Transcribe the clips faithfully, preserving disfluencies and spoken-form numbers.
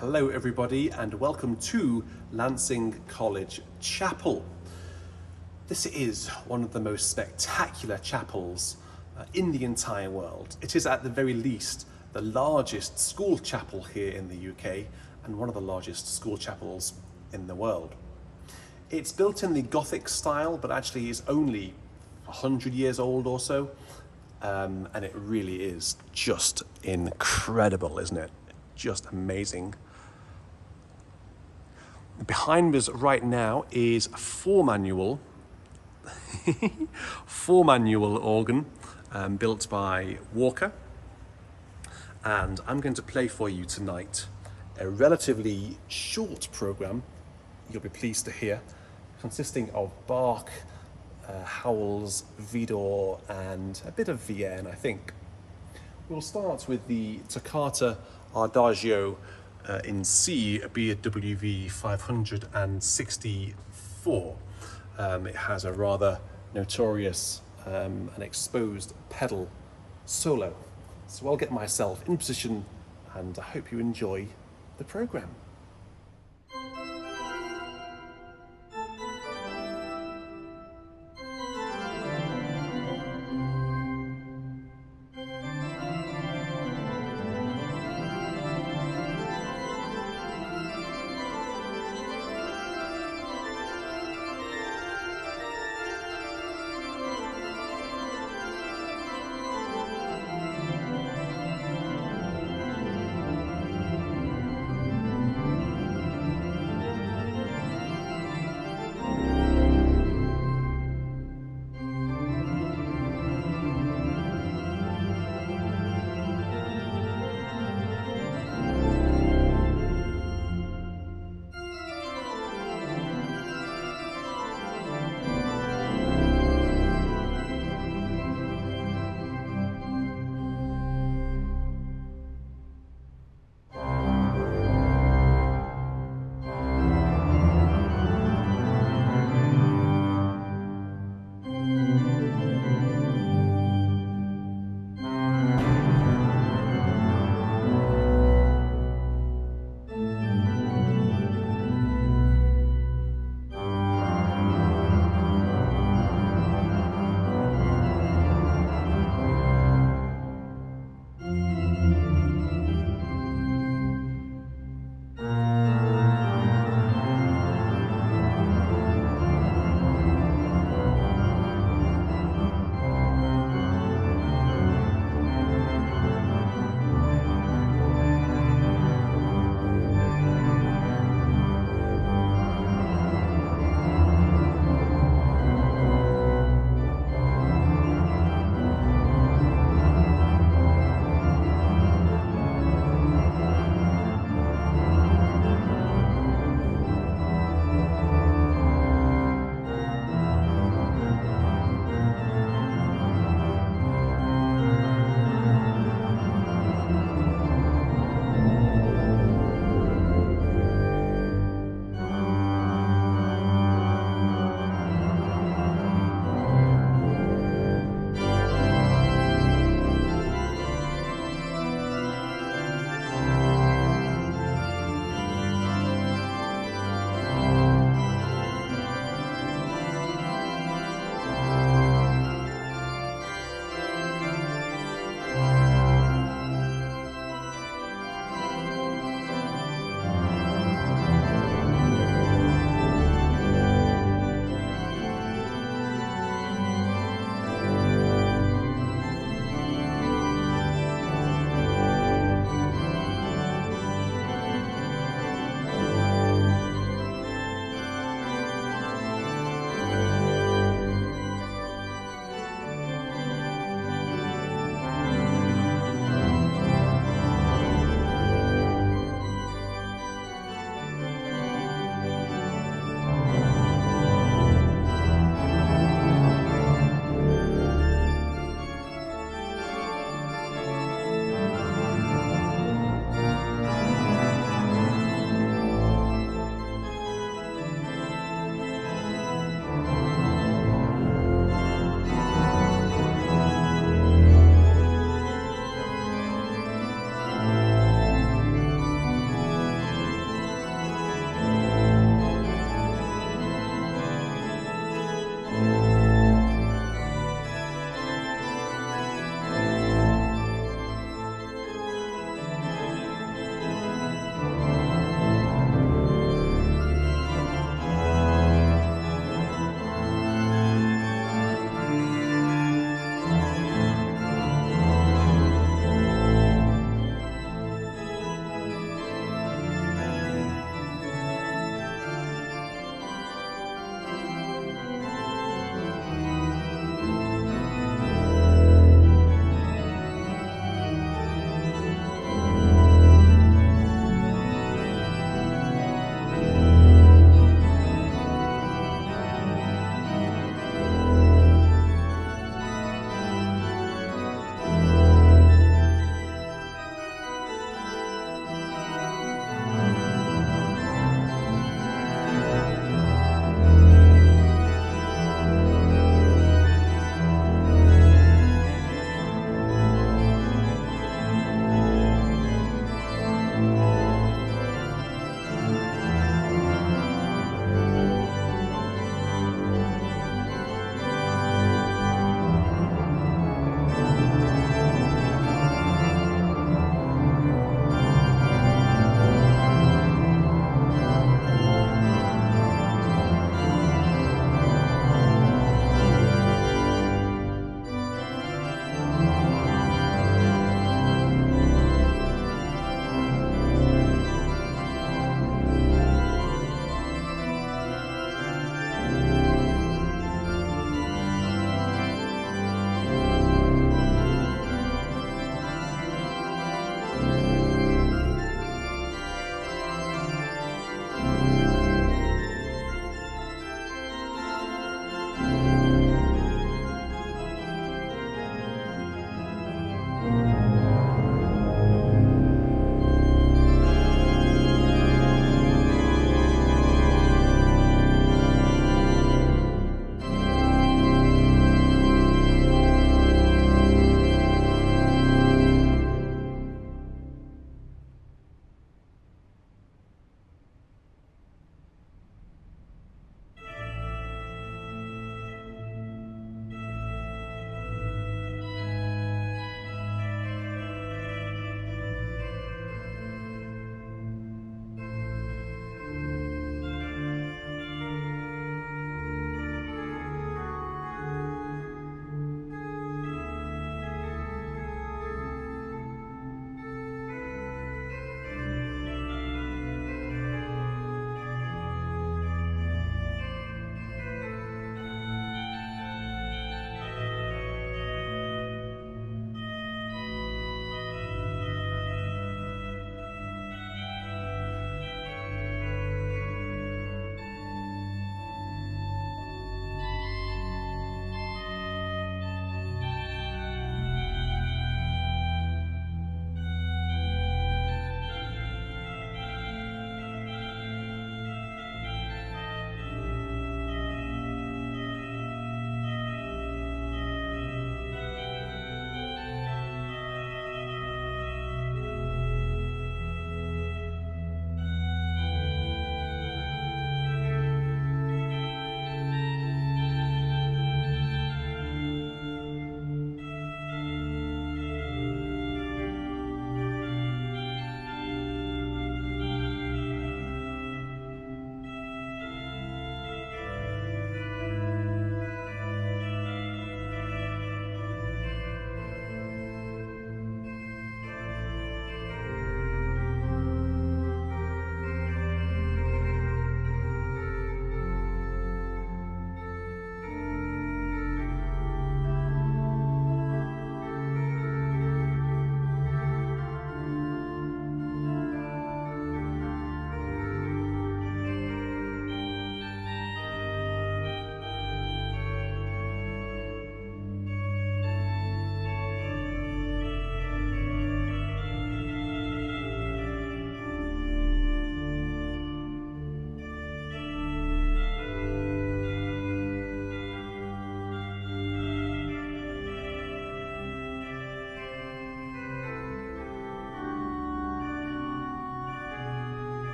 Hello everybody and welcome to Lancing College Chapel. This is one of the most spectacular chapels uh, in the entire world. It is at the very least the largest school chapel here in the U K and one of the largest school chapels in the world. It's built in the Gothic style but actually is only one hundred years old or so, um, and it really is just incredible, isn't it? Just amazing. Behind us right now is a four manual four manual organ um, built by Walker, and I'm going to play for you tonight a relatively short program, you'll be pleased to hear, consisting of Bach, uh, Howells, Widor and a bit of Vierne, I think. We'll start with the Toccata Adagio uh, in C, B W V five hundred sixty-four. Um, it has a rather notorious um, and exposed pedal solo. So I'll get myself in position and I hope you enjoy the programme.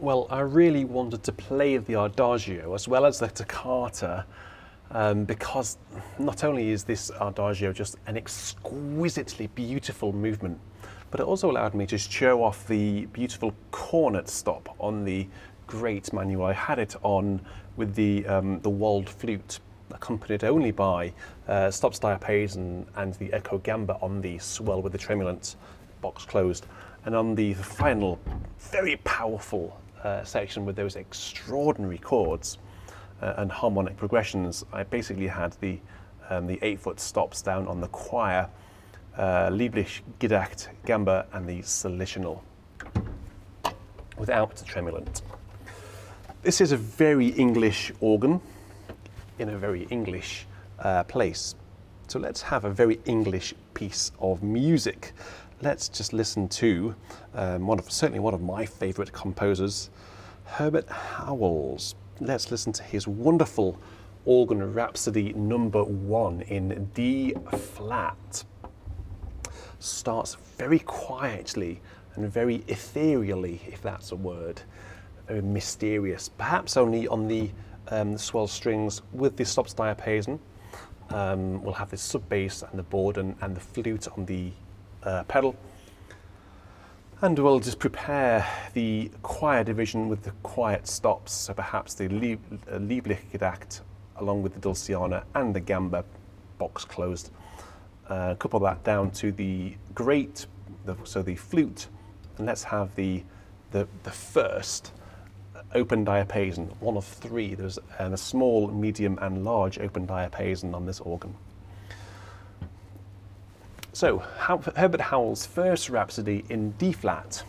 well, I really wanted to play the Adagio as well as the Toccata, um, because not only is this Adagio just an exquisitely beautiful movement, but it also allowed me to show off the beautiful cornet stop on the great manual. I had it on with the, um, the walled flute, accompanied only by uh, stops Diapason and the Echo Gamba on the swell with the tremulant, box closed, and on the final very powerful uh, section with those extraordinary chords uh, and harmonic progressions. I basically had the, um, the eight-foot stops down on the choir, uh, Lieblich Gedacht, Gamba, and the Solitional, without the tremulant. This is a very English organ in a very English uh, place. So let's have a very English piece of music. Let's just listen to um, one of, certainly one of my favorite composers, Herbert Howells. Let's listen to his wonderful organ Rhapsody number one in D flat. Starts very quietly and very ethereally, if that's a word, very mysterious, perhaps only on the um, swell strings with the stops Diapason. Um, we'll have the sub bass and the board and, and the flute on the Uh, pedal, and we'll just prepare the choir division with the quiet stops, so perhaps the Lieb uh, Lieblich Gedacht along with the Dulciana and the Gamba, box closed. Uh, couple that down to the great, the, so the flute, and let's have the the, the first open Diapason, one of three. There's uh, a small, medium and large open Diapason on this organ. So, Herbert Howells' first Rhapsody in D-flat.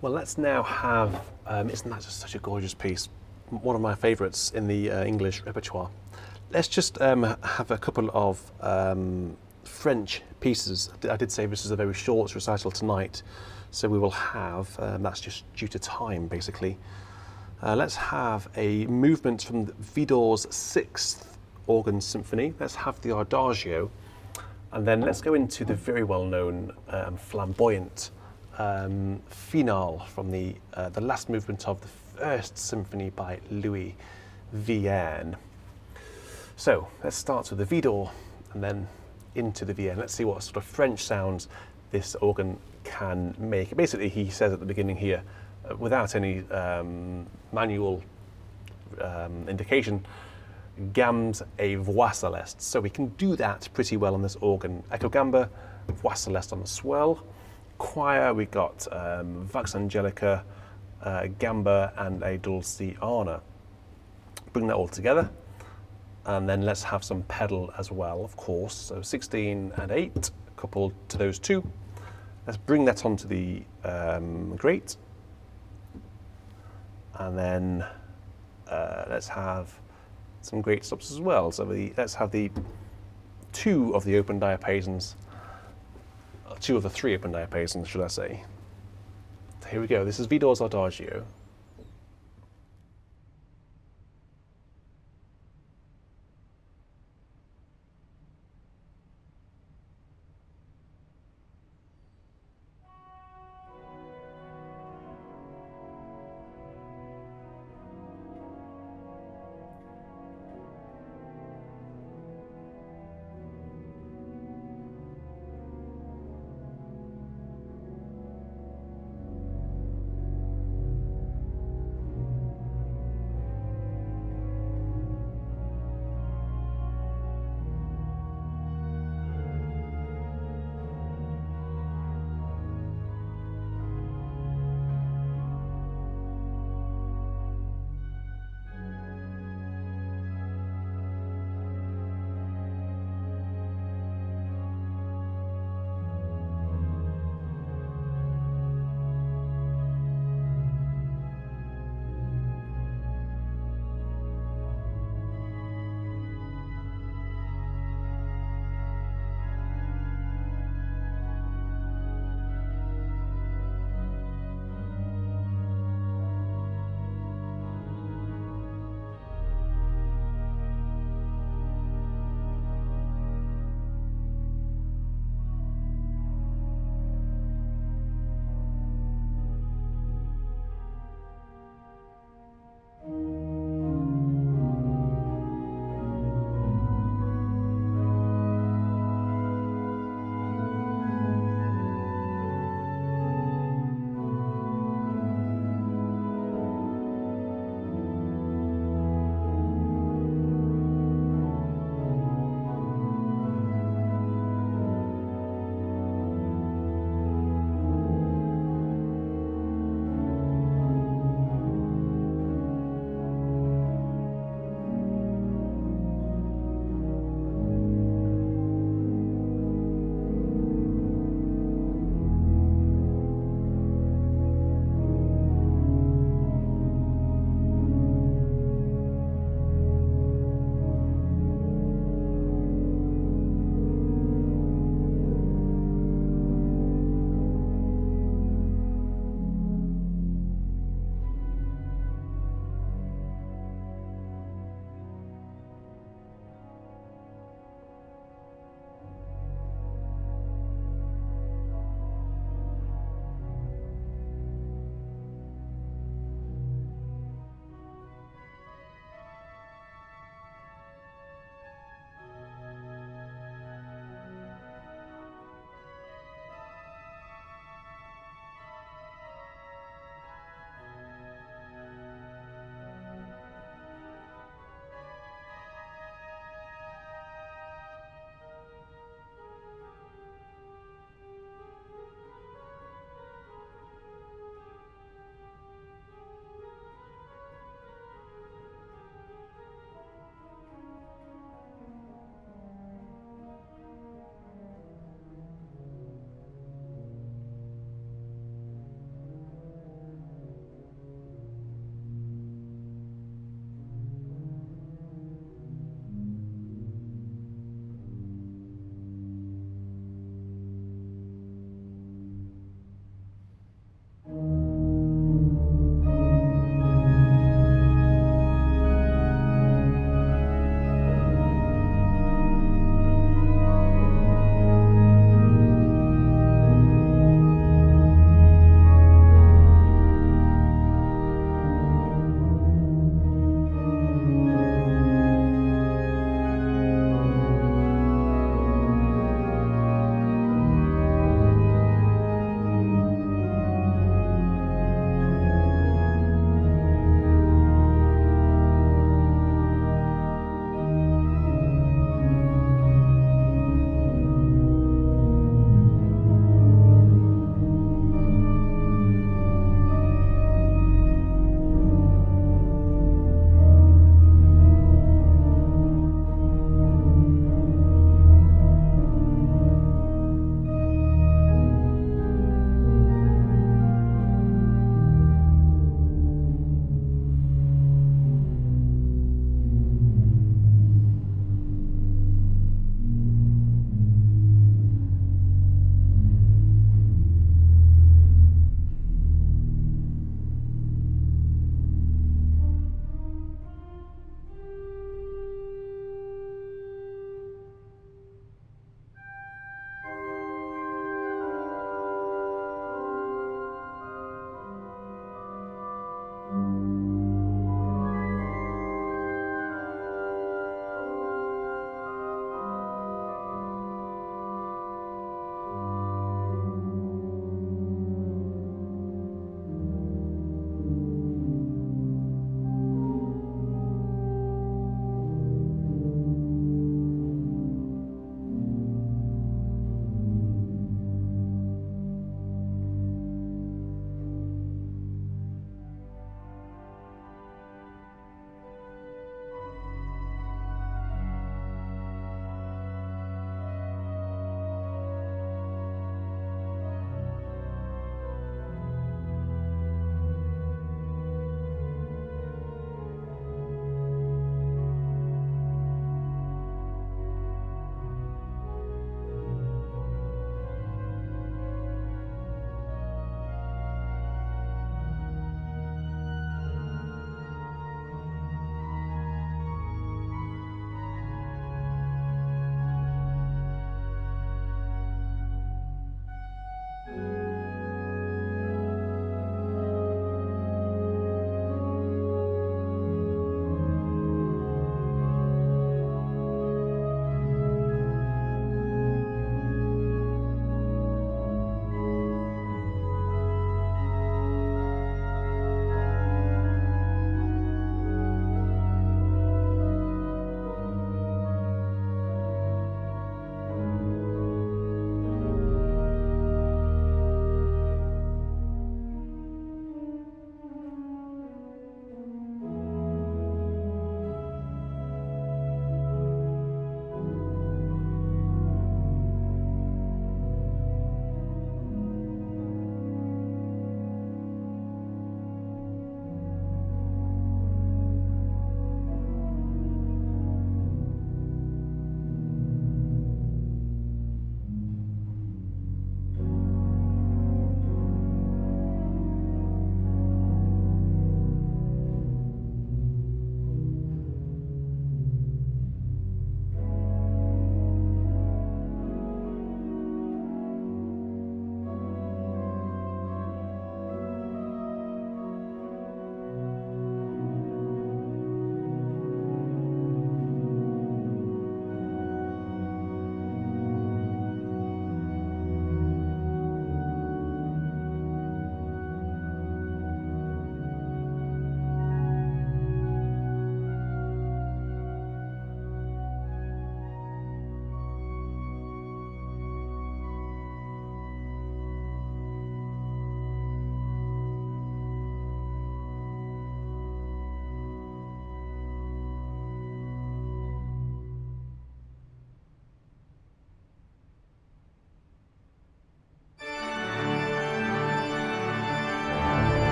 Well, let's now have, um, isn't that just such a gorgeous piece? One of my favorites in the uh, English repertoire. Let's just um, have a couple of um, French pieces. I did say this is a very short recital tonight, so we will have, um, that's just due to time basically. Uh, let's have a movement from Widor's sixth organ symphony. Let's have the Adagio, and then let's go into the very well-known um, flamboyant Um, finale from the, uh, the last movement of the first symphony by Louis Vierne. So let's start with the Widor and then into the Vierne. Let's see what sort of French sounds this organ can make. Basically, he says at the beginning here, uh, without any um, manual um, indication, Gambe's a voix celeste. So we can do that pretty well on this organ. Echo Gamba, voix celeste on the swell. Choir, we got um, Vox Angelica, uh, Gamba, and a Dulciana. Bring that all together, and then let's have some pedal as well, of course. So sixteen and eight, coupled to those two. Let's bring that onto the um, grate, and then uh, let's have some great stops as well. So the, let's have the two of the open diapasons. Two of the three open diapasons, should I say. So here we go, this is Widor's Adagio.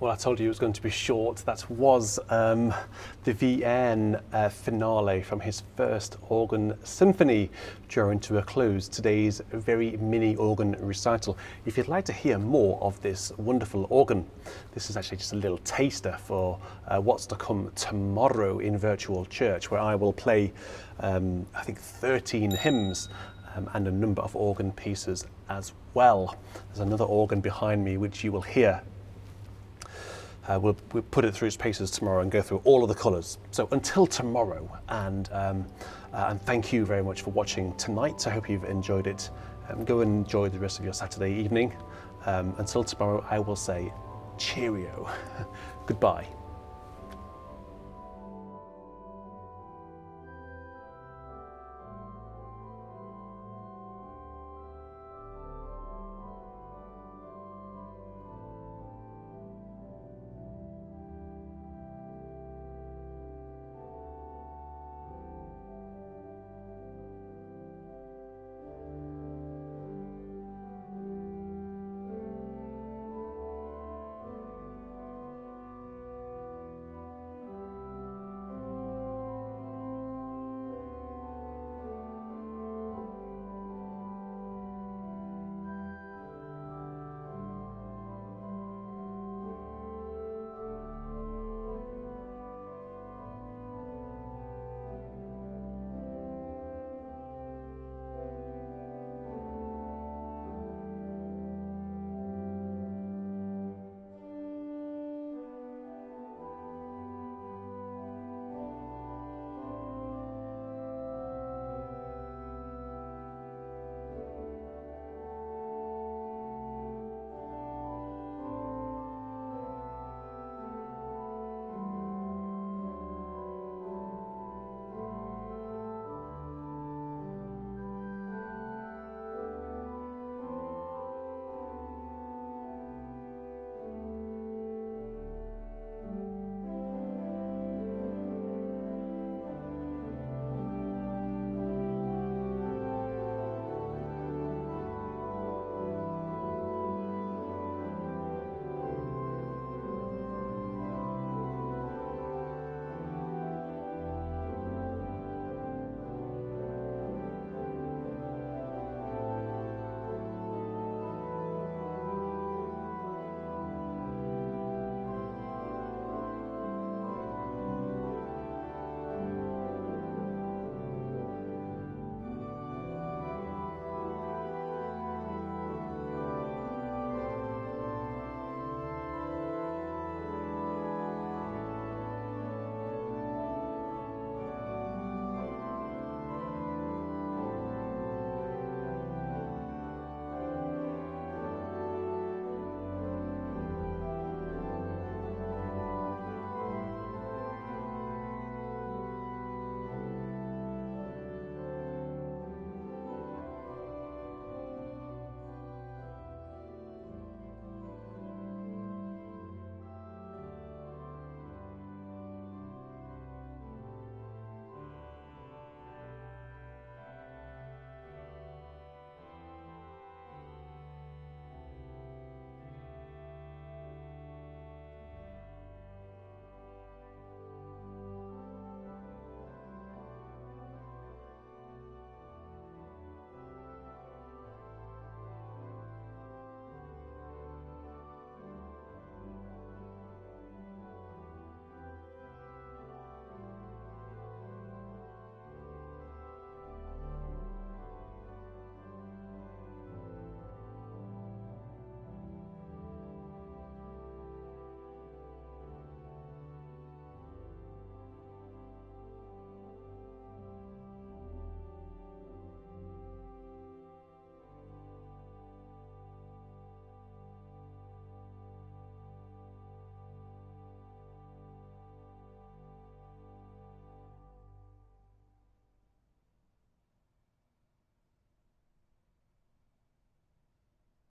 Well, I told you it was going to be short. That was um, the Vierne uh, finale from his first organ symphony, drawing to a close today's very mini organ recital. If you'd like to hear more of this wonderful organ, this is actually just a little taster for uh, what's to come tomorrow in Virtual Church, where I will play, um, I think, thirteen hymns um, and a number of organ pieces as well. There's another organ behind me which you will hear. Uh, we'll, we'll put it through its paces tomorrow and go through all of the colours. So until tomorrow, and, um, uh, and thank you very much for watching tonight. I hope you've enjoyed it. Um, go and enjoy the rest of your Saturday evening. Um, until tomorrow, I will say cheerio. Goodbye.